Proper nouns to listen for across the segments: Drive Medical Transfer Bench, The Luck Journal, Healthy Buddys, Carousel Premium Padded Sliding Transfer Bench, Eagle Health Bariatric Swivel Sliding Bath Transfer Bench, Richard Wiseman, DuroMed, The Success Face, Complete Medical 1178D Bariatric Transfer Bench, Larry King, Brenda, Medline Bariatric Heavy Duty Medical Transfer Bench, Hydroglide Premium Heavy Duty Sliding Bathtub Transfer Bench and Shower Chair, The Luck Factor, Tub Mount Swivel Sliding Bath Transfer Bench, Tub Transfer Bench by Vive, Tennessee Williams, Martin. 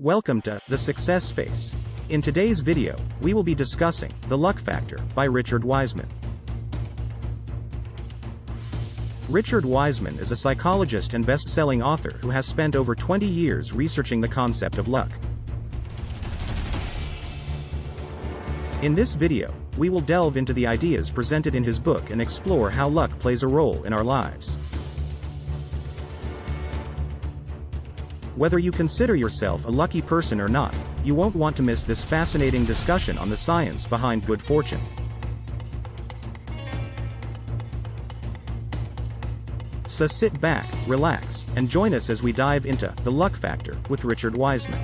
Welcome to The Success Face. In today's video, we will be discussing The Luck Factor by Richard Wiseman. Richard Wiseman is a psychologist and best-selling author who has spent over 20 years researching the concept of luck. In this video, we will delve into the ideas presented in his book and explore how luck plays a role in our lives. Whether you consider yourself a lucky person or not, you won't want to miss this fascinating discussion on the science behind good fortune. So sit back, relax, and join us as we dive into The Luck Factor with Richard Wiseman.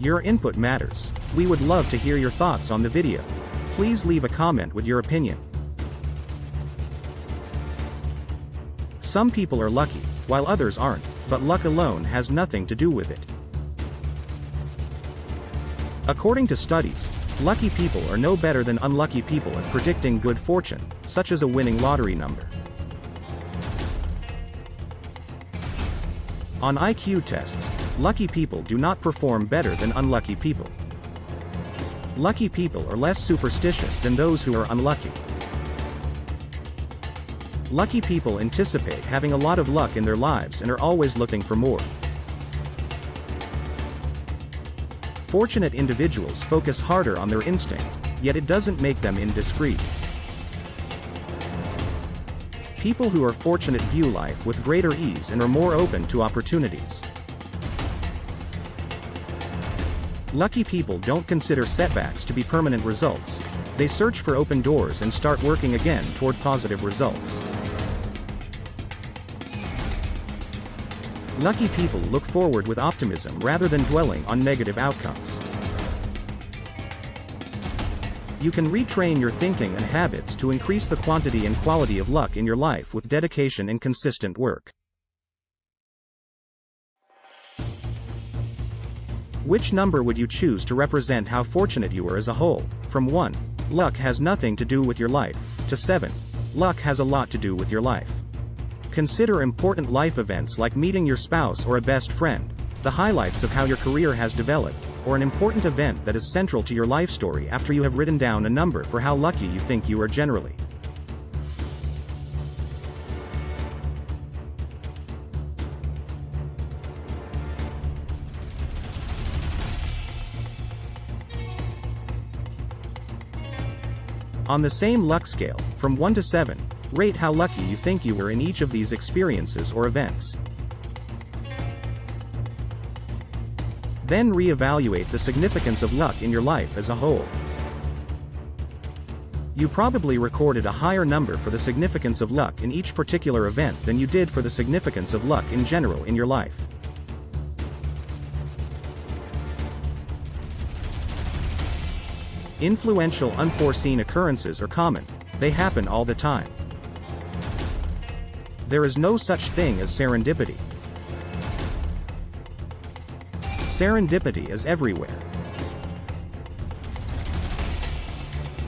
Your input matters. We would love to hear your thoughts on the video. Please leave a comment with your opinion. Some people are lucky, while others aren't, but luck alone has nothing to do with it. According to studies, lucky people are no better than unlucky people at predicting good fortune, such as a winning lottery number. On IQ tests, lucky people do not perform better than unlucky people. Lucky people are less superstitious than those who are unlucky. Lucky people anticipate having a lot of luck in their lives and are always looking for more. Fortunate individuals focus harder on their instinct, yet it doesn't make them indiscreet. People who are fortunate view life with greater ease and are more open to opportunities. Lucky people don't consider setbacks to be permanent results. They search for open doors and start working again toward positive results. Lucky people look forward with optimism rather than dwelling on negative outcomes. You can retrain your thinking and habits to increase the quantity and quality of luck in your life with dedication and consistent work. Which number would you choose to represent how fortunate you are as a whole? From 1, luck has nothing to do with your life, to 7, luck has a lot to do with your life. Consider important life events like meeting your spouse or a best friend, the highlights of how your career has developed, or an important event that is central to your life story after you have written down a number for how lucky you think you are generally. On the same luck scale, from 1 to 7, rate how lucky you think you were in each of these experiences or events. Then reevaluate the significance of luck in your life as a whole. You probably recorded a higher number for the significance of luck in each particular event than you did for the significance of luck in general in your life. Influential unforeseen occurrences are common. They happen all the time. There is no such thing as serendipity. Serendipity is everywhere.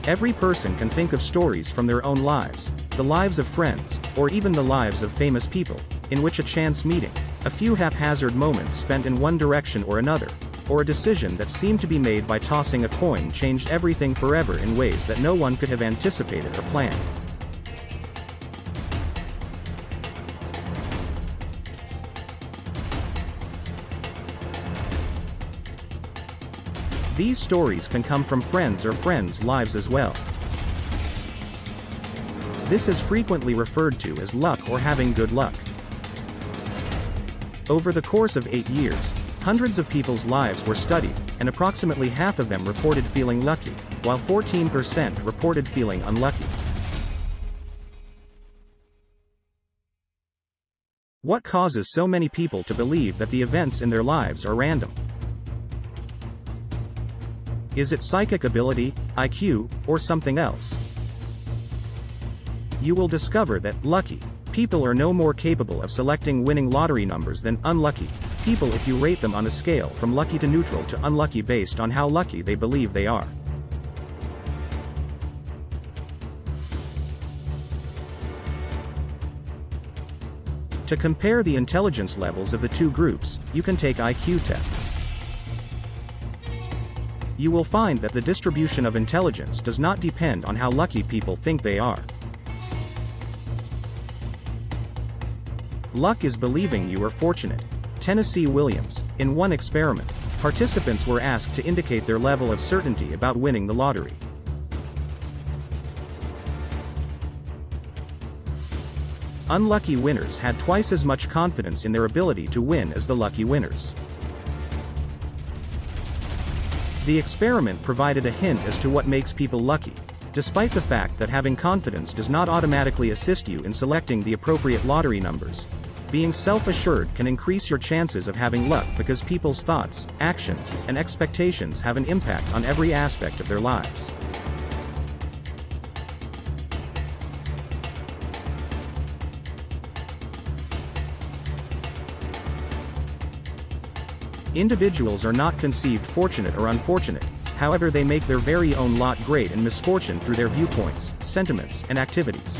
Every person can think of stories from their own lives, the lives of friends, or even the lives of famous people, in which a chance meeting, a few haphazard moments spent in one direction or another, or a decision that seemed to be made by tossing a coin changed everything forever in ways that no one could have anticipated or planned. These stories can come from friends or friends' lives as well. This is frequently referred to as luck or having good luck. Over the course of 8 years, hundreds of people's lives were studied, and approximately half of them reported feeling lucky, while 14% reported feeling unlucky. What causes so many people to believe that the events in their lives are random? Is it psychic ability, IQ, or something else? You will discover that lucky people are no more capable of selecting winning lottery numbers than unlucky people if you rate them on a scale from lucky to neutral to unlucky based on how lucky they believe they are. To compare the intelligence levels of the two groups, you can take IQ tests. You will find that the distribution of intelligence does not depend on how lucky people think they are. Luck is believing you are fortunate. Tennessee Williams. In one experiment, participants were asked to indicate their level of certainty about winning the lottery. Unlucky winners had twice as much confidence in their ability to win as the lucky winners. The experiment provided a hint as to what makes people lucky, despite the fact that having confidence does not automatically assist you in selecting the appropriate lottery numbers. Being self-assured can increase your chances of having luck because people's thoughts, actions, and expectations have an impact on every aspect of their lives. Individuals are not conceived fortunate or unfortunate, however they make their very own lot great and misfortune through their viewpoints, sentiments, and activities.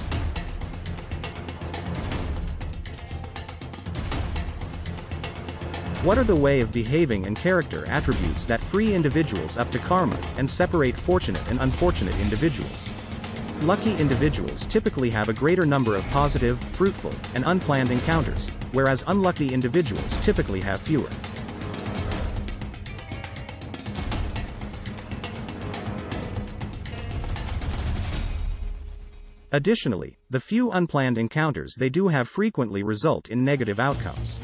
What are the way of behaving and character attributes that free individuals up to karma and separate fortunate and unfortunate individuals? Lucky individuals typically have a greater number of positive, fruitful, and unplanned encounters, whereas unlucky individuals typically have fewer. Additionally, the few unplanned encounters they do have frequently result in negative outcomes.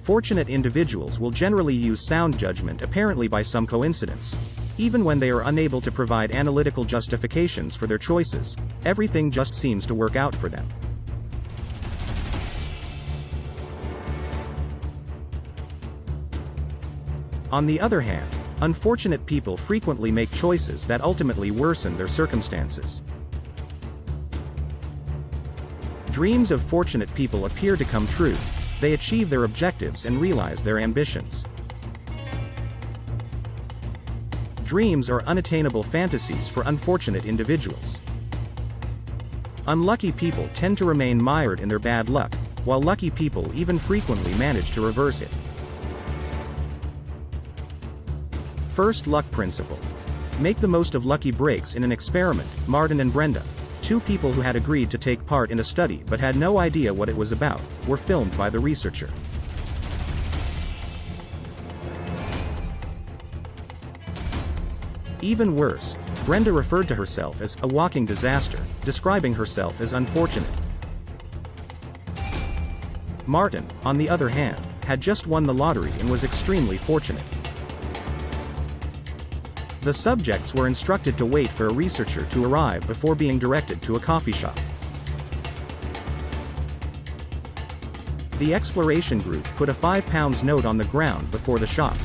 Fortunate individuals will generally use sound judgment apparently by some coincidence. Even when they are unable to provide analytical justifications for their choices, everything just seems to work out for them. On the other hand, unfortunate people frequently make choices that ultimately worsen their circumstances. Dreams of fortunate people appear to come true. They achieve their objectives and realize their ambitions. Dreams are unattainable fantasies for unfortunate individuals. Unlucky people tend to remain mired in their bad luck, while lucky people even frequently manage to reverse it. First luck principle. Make the most of lucky breaks in an experiment. Martin and Brenda, two people who had agreed to take part in a study but had no idea what it was about, were filmed by the researcher. Even worse, Brenda referred to herself as a walking disaster, describing herself as unfortunate. Martin, on the other hand, had just won the lottery and was extremely fortunate. The subjects were instructed to wait for a researcher to arrive before being directed to a coffee shop. The exploration group put a £5 note on the ground before the shop.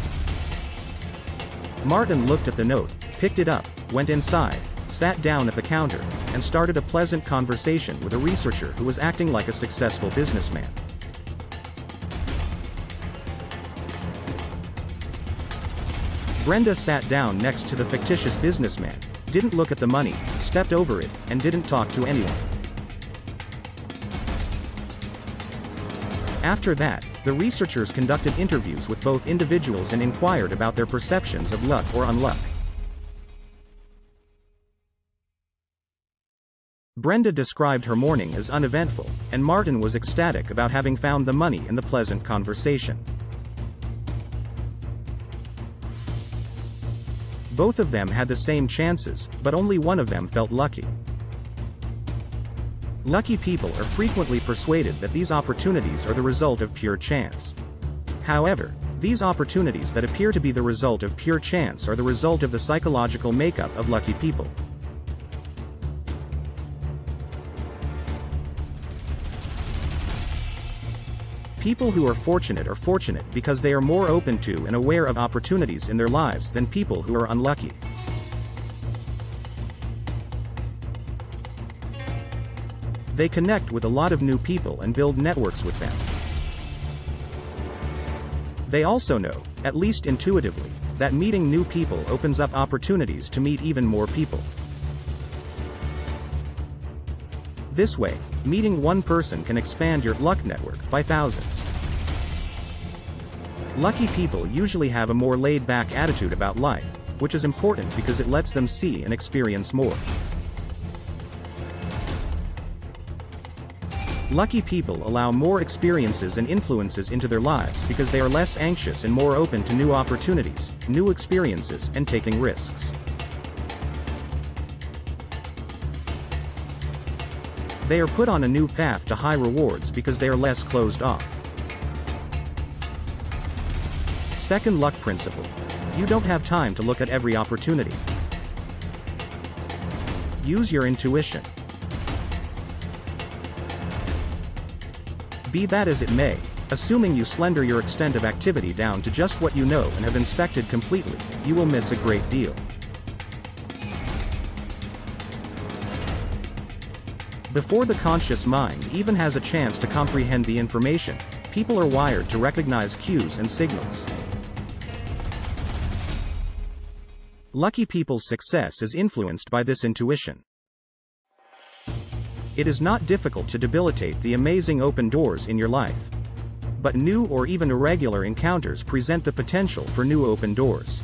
Martin looked at the note, picked it up, went inside, sat down at the counter, and started a pleasant conversation with a researcher who was acting like a successful businessman. Brenda sat down next to the fictitious businessman, didn't look at the money, stepped over it, and didn't talk to anyone. After that, the researchers conducted interviews with both individuals and inquired about their perceptions of luck or unluck. Brenda described her morning as uneventful, and Martin was ecstatic about having found the money in the pleasant conversation. Both of them had the same chances, but only one of them felt lucky. Lucky people are frequently persuaded that these opportunities are the result of pure chance. However, these opportunities that appear to be the result of pure chance are the result of the psychological makeup of lucky people. People who are fortunate because they are more open to and aware of opportunities in their lives than people who are unlucky. They connect with a lot of new people and build networks with them. They also know, at least intuitively, that meeting new people opens up opportunities to meet even more people. This way, meeting one person can expand your luck network by thousands. Lucky people usually have a more laid-back attitude about life, which is important because it lets them see and experience more. Lucky people allow more experiences and influences into their lives because they are less anxious and more open to new opportunities, new experiences, and taking risks. They are put on a new path to high rewards because they are less closed off. Second luck principle. You don't have time to look at every opportunity. Use your intuition. Be that as it may, assuming you slender your extent of activity down to just what you know and have inspected completely, you will miss a great deal. Before the conscious mind even has a chance to comprehend the information, people are wired to recognize cues and signals. Lucky people's success is influenced by this intuition. It is not difficult to debilitate the amazing open doors in your life. But new or even irregular encounters present the potential for new open doors.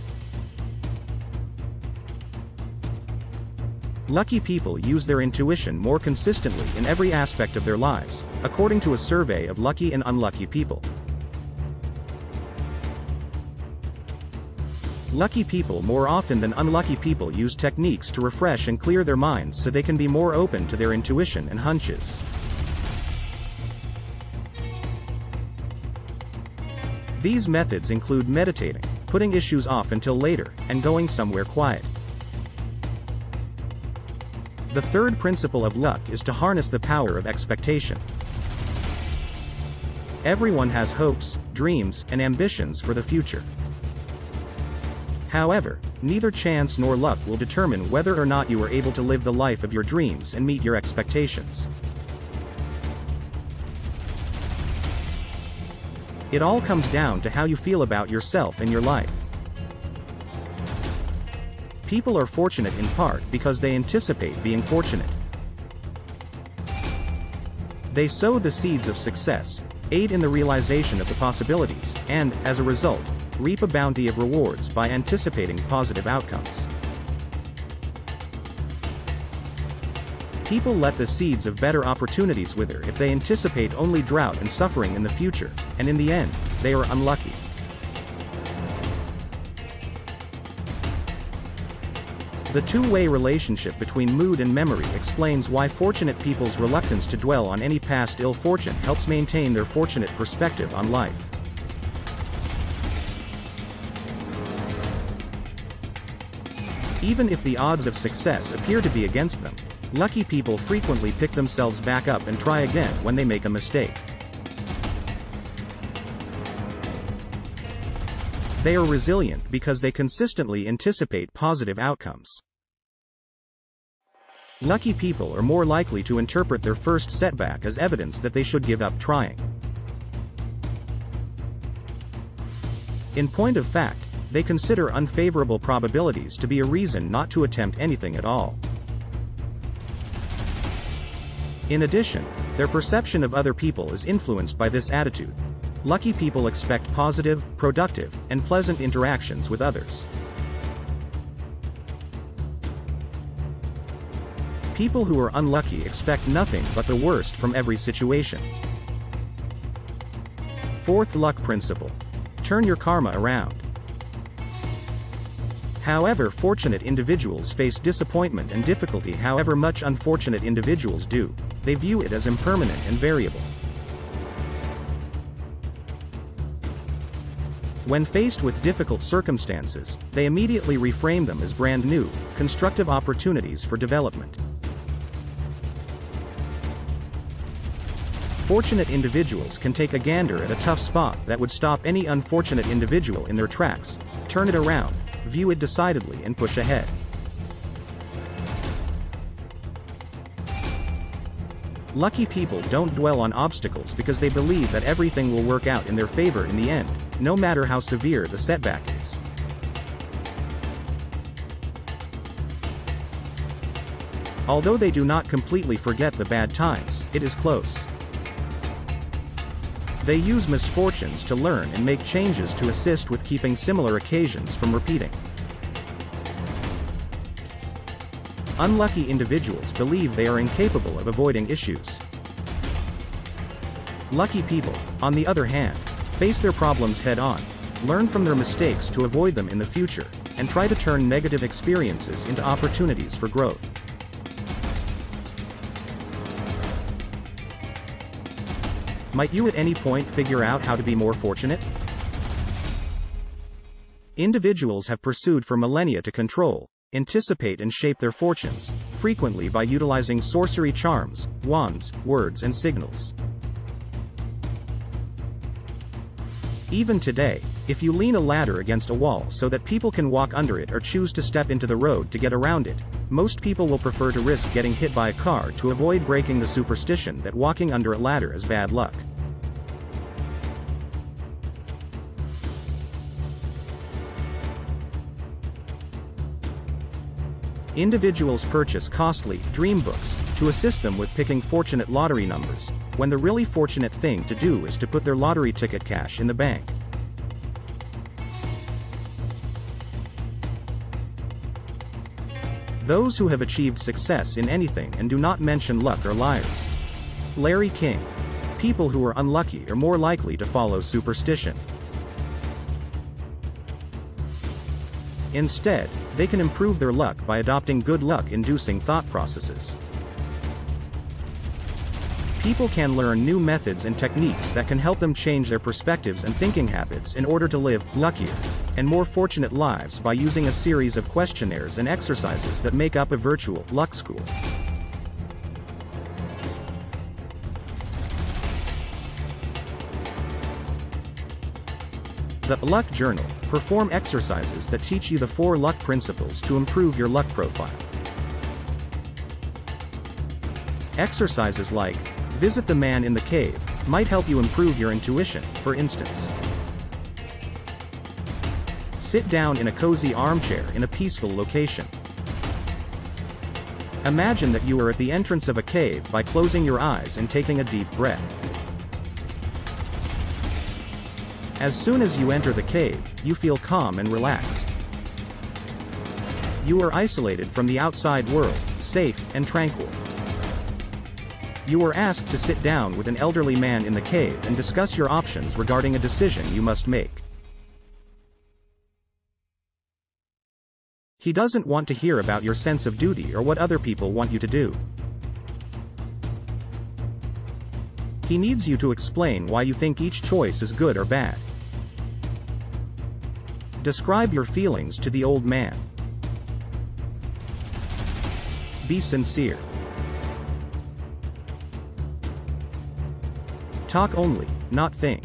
Lucky people use their intuition more consistently in every aspect of their lives, according to a survey of lucky and unlucky people. Lucky people more often than unlucky people use techniques to refresh and clear their minds so they can be more open to their intuition and hunches. These methods include meditating, putting issues off until later, and going somewhere quiet. The third principle of luck is to harness the power of expectation. Everyone has hopes, dreams, and ambitions for the future. However, neither chance nor luck will determine whether or not you are able to live the life of your dreams and meet your expectations. It all comes down to how you feel about yourself and your life. People are fortunate in part because they anticipate being fortunate. They sow the seeds of success, aid in the realization of the possibilities, and, as a result, reap a bounty of rewards by anticipating positive outcomes. People let the seeds of better opportunities wither if they anticipate only drought and suffering in the future, and in the end, they are unlucky. The two-way relationship between mood and memory explains why fortunate people's reluctance to dwell on any past ill fortune helps maintain their fortunate perspective on life. Even if the odds of success appear to be against them, lucky people frequently pick themselves back up and try again when they make a mistake. They are resilient because they consistently anticipate positive outcomes. Lucky people are more likely to interpret their first setback as evidence that they should give up trying. In point of fact, they consider unfavorable probabilities to be a reason not to attempt anything at all. In addition, their perception of other people is influenced by this attitude. Lucky people expect positive, productive, and pleasant interactions with others. People who are unlucky expect nothing but the worst from every situation. Fourth luck principle. Turn your karma around. However fortunate individuals face disappointment and difficulty, however much unfortunate individuals do, they view it as impermanent and variable. When faced with difficult circumstances, they immediately reframe them as brand new, constructive opportunities for development. Fortunate individuals can take a gander at a tough spot that would stop any unfortunate individual in their tracks, turn it around, view it decidedly, and push ahead. Lucky people don't dwell on obstacles because they believe that everything will work out in their favor in the end, no matter how severe the setback is. Although they do not completely forget the bad times, it is close. They use misfortunes to learn and make changes to assist with keeping similar occasions from repeating. Unlucky individuals believe they are incapable of avoiding issues. Lucky people, on the other hand, face their problems head-on, learn from their mistakes to avoid them in the future, and try to turn negative experiences into opportunities for growth. Might you at any point figure out how to be more fortunate? Individuals have pursued for millennia to control, anticipate and shape their fortunes, frequently by utilizing sorcery charms, wands, words and signals. Even today, if you lean a ladder against a wall so that people can walk under it or choose to step into the road to get around it, most people will prefer to risk getting hit by a car to avoid breaking the superstition that walking under a ladder is bad luck. Individuals purchase costly dream books to assist them with picking fortunate lottery numbers, when the really fortunate thing to do is to put their lottery ticket cash in the bank. Those who have achieved success in anything and do not mention luck are liars. Larry King. People who are unlucky are more likely to follow superstition. Instead, they can improve their luck by adopting good luck-inducing thought processes. People can learn new methods and techniques that can help them change their perspectives and thinking habits in order to live luckier and more fortunate lives by using a series of questionnaires and exercises that make up a virtual luck school. The Luck Journal perform exercises that teach you the 4 luck principles to improve your luck profile. Exercises like Visit the Man in the Cave might help you improve your intuition, for instance. Sit down in a cozy armchair in a peaceful location. Imagine that you are at the entrance of a cave by closing your eyes and taking a deep breath. As soon as you enter the cave, you feel calm and relaxed. You are isolated from the outside world, safe and tranquil. You are asked to sit down with an elderly man in the cave and discuss your options regarding a decision you must make. He doesn't want to hear about your sense of duty or what other people want you to do. He needs you to explain why you think each choice is good or bad. Describe your feelings to the old man. Be sincere. Talk only, not think.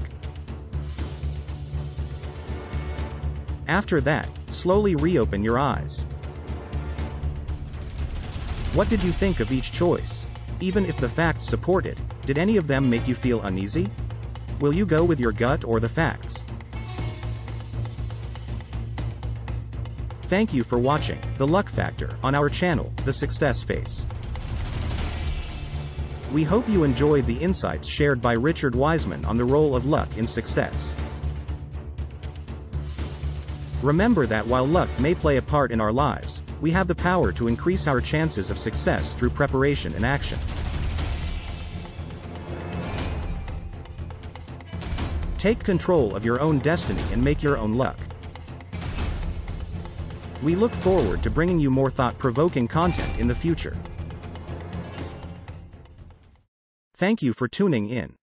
After that, slowly reopen your eyes. What did you think of each choice? Even if the facts support it, did any of them make you feel uneasy? Will you go with your gut or the facts? Thank you for watching The Luck Factor on our channel, The Success Face. We hope you enjoyed the insights shared by Richard Wiseman on the role of luck in success. Remember that while luck may play a part in our lives, we have the power to increase our chances of success through preparation and action. Take control of your own destiny and make your own luck. We look forward to bringing you more thought-provoking content in the future. Thank you for tuning in.